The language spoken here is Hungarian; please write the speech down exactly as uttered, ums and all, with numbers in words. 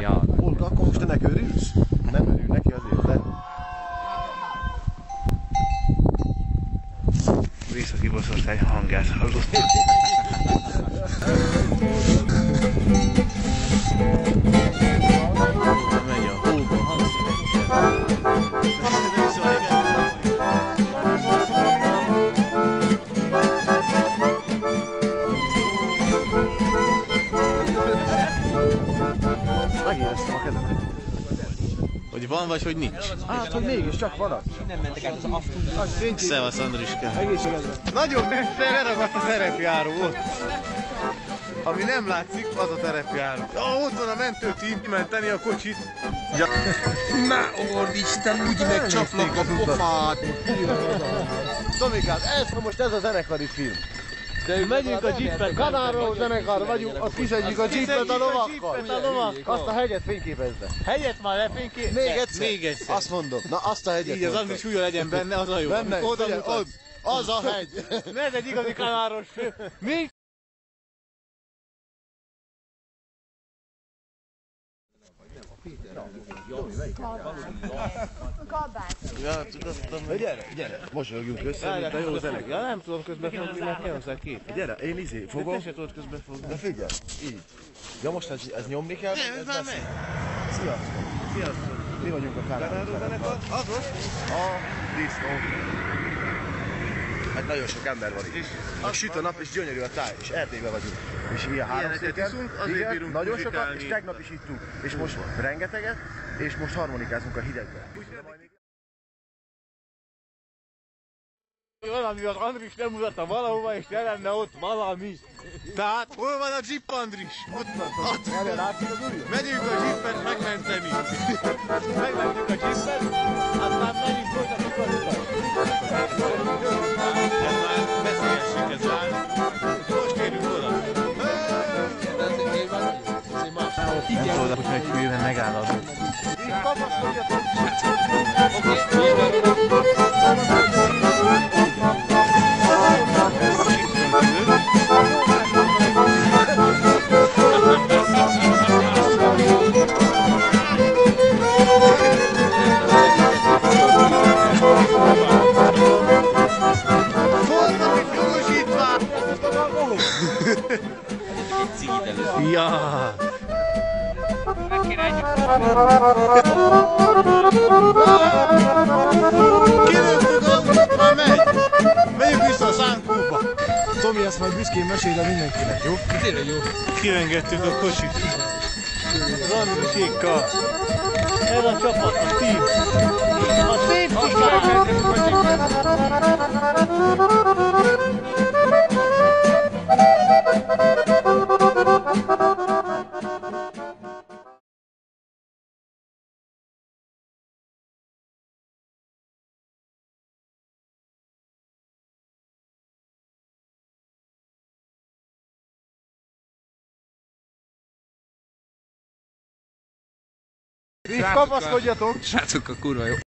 Ja. Olga, akkor most ennek örülsz? Nem örül neki azért, de... Visszakibaszott egy hangját hallottam. Megéreztem a kezemet. Hogy van vagy, hogy nincs? Hát, hogy mégis csak van. Nem mentek át az aftóba. Szevasz, Andriska. Nagyon messze leragadt a terepjáró ott. Ami nem látszik, az a terepjáró. Ah, ott van a mentőtím, menteni a kocsit. Ja. Na, Orvics, te úgy megcsaplak a pofát. Tomikám, ez most ez a zenekari film. De megyünk a jeepet, Canarro zenekar vagyunk, ott kiszedjük a jeepet a lovakkal. Azt a hegyet fényképezd be. Hegyet már lefényképezd? Még egyszer. Még egyszer. Azt mondom. Na azt a hegyet. Így az Andris súlya legyen benne, az a jó. Benne, az a hegy. Ez egy igazi Canarros film. Kabát. Ja, tudottam. Gyere, gyere, mosolgjunk össze, mint a jó zeneg. Ja, nem tudom közbefogni, mert kell hozzá kép. Gyere, én izé fogom. De te se tudod közbefogni. De figyelj, így. Ja, most ez, ez nyomni kell. Nem, ez már megy. Sziasztok. Sziasztok. Mi vagyunk a Canarro zenekar. Az most? A disznó. Hát nagyon sok ember van itt. Süt a nap és gyönyörű a táj, és Erdélyben vagyunk. És ilyen háromszéken, igen, nagyon sokat, és tegnap is ittunk. És most rengeteget, és most harmonikázunk a hidegben. Valami az Andris nem mutatta valahova, és ne lenne ott valami. Tehát, hol van a jeep, Andris? Ott van. Megyünk a jeepet megmenteni. Megmentjük a jeepet, aztán meg is folytatunk a utat. Nem tudod, hogyha egy hűben megáll az út. Fordnak egy jogosítvány! Egy cigit előtt. Jaaa! Kilőttük az utat, már megy! Megyünk vissza a szánkóba! Tomi, ezt majd büszkén mesél el mindenkinek, jó? Tényleg jó. Kirengedtük a kocsit. Zandisékkal. Ez a csapat, a team. A team kikár! Kapaszkodjatok! Srácok, a kurva jó!